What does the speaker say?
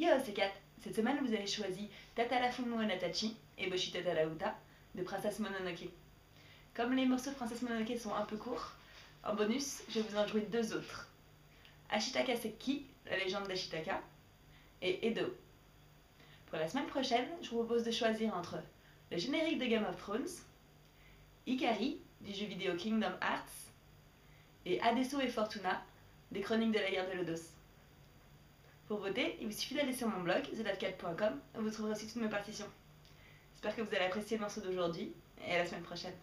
Yo, c'est Kat. Cette semaine, vous avez choisi Tatara Fumu Onnatachi, Eboshi Tatara Uta, de Princess Mononoke. Comme les morceaux de Princess Mononoke sont un peu courts, en bonus, je vais vous en jouer deux autres. Ashitaka Sekki, la légende d'Ashitaka, et Edo. Pour la semaine prochaine, je vous propose de choisir entre le générique de Game of Thrones, Hikari, du jeu vidéo Kingdom Hearts, et Adesso et Fortuna, des Chroniques de la guerre de Lodos. Pour voter, il vous suffit d'aller sur mon blog, thelivecat.com, où vous trouverez aussi toutes mes partitions. J'espère que vous allez apprécier le morceau d'aujourd'hui, et à la semaine prochaine.